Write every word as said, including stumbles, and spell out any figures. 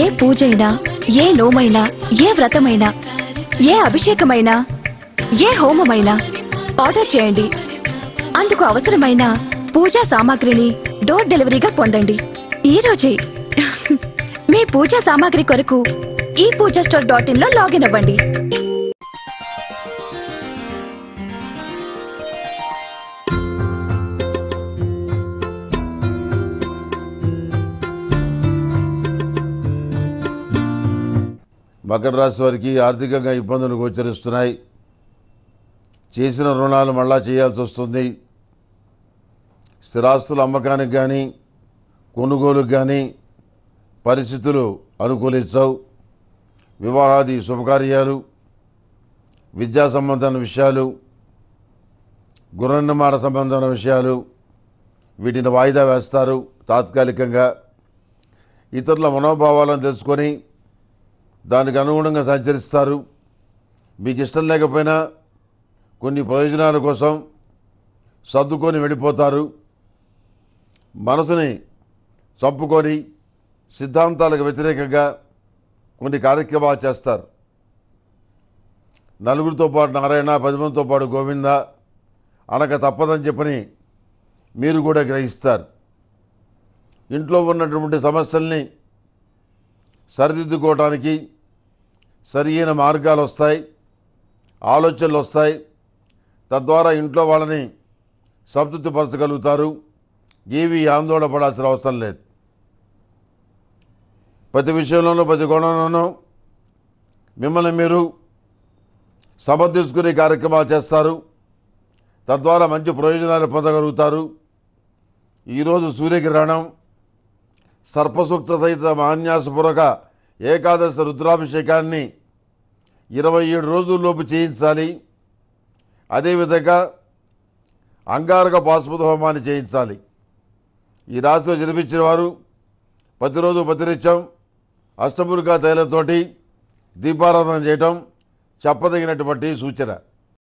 ఏ పూజైనా, ఏ లోమైనా, ఏ వ్రతమైనా, ఏ అభిషేకమైనా, ఏ హోమమైనా ఆర్డర్ చేయండి. అందుకు అవసరమైన పూజా సామాగ్రిని డోర్ డెలివరీగా పొందండి. ఈ రోజే మీ పూజా సామాగ్రి కొరకు ఈ పూజా స్టోర్ డాట్ ఇన్ లో లాగిన్ అవ్వండి. మకర రాశి వారికి ఆర్థికంగా ఇబ్బందులు గోచరిస్తున్నాయి. చేసిన రుణాలు మళ్ళా చేయాల్సి వస్తుంది. స్థిరాస్తుల అమ్మకానికి కానీ కొనుగోలుకు కానీ పరిస్థితులు అనుకూలించవు. వివాహాది శుభకార్యాలు, విద్యా సంబంధమైన విషయాలు, గృహనిర్మాణ సంబంధమైన విషయాలు వీటిని వాయిదా వేస్తారు. తాత్కాలికంగా ఇతరుల మనోభావాలను తెలుసుకొని దానికి అనుగుణంగా సంచరిస్తారు. మీకు ఇష్టం లేకపోయినా కొన్ని ప్రయోజనాల కోసం సర్దుకొని వెళ్ళిపోతారు. మనసుని చంపుకొని సిద్ధాంతాలకు వ్యతిరేకంగా కొన్ని కార్యక్రమాలు చేస్తారు. నలుగురితో పాటు నారాయణ, పది మందితో పాటు గోవింద అనక తప్పదని చెప్పని మీరు కూడా గ్రహిస్తారు. ఇంట్లో ఉన్నటువంటి సమస్యల్ని సరిదిద్దుకోవడానికి సరియైన మార్గాలు వస్తాయి, ఆలోచనలు వస్తాయి. తద్వారా ఇంట్లో వాళ్ళని సంతృప్తిపరచగలుగుతారు. ఏవి ఆందోళన పడాల్సిన అవసరం లేదు. ప్రతి విషయంలోనూ, ప్రతి కోణంలోనూ మిమ్మల్ని మీరు సమర్థించుకునే కార్యక్రమాలు చేస్తారు. తద్వారా మంచి ప్రయోజనాలు పొందగలుగుతారు. ఈరోజు సూర్యగ్రహణం, సర్పసూక్త సహిత మహాన్యాసపూర్వక ఏకాదశ రుద్రాభిషేకాన్ని ఇరవై ఏడు రోజుల్లోపు చేయించాలి. అదేవిధంగా అంగారక పాశుపత హోమాన్ని చేయించాలి. ఈ రాశిలో జన్మించిన వారు ప్రతిరోజు ప్రతినిత్యం అష్టములికా తైలంతో దీపారాధన చేయటం చెప్పదగినటువంటి సూచన.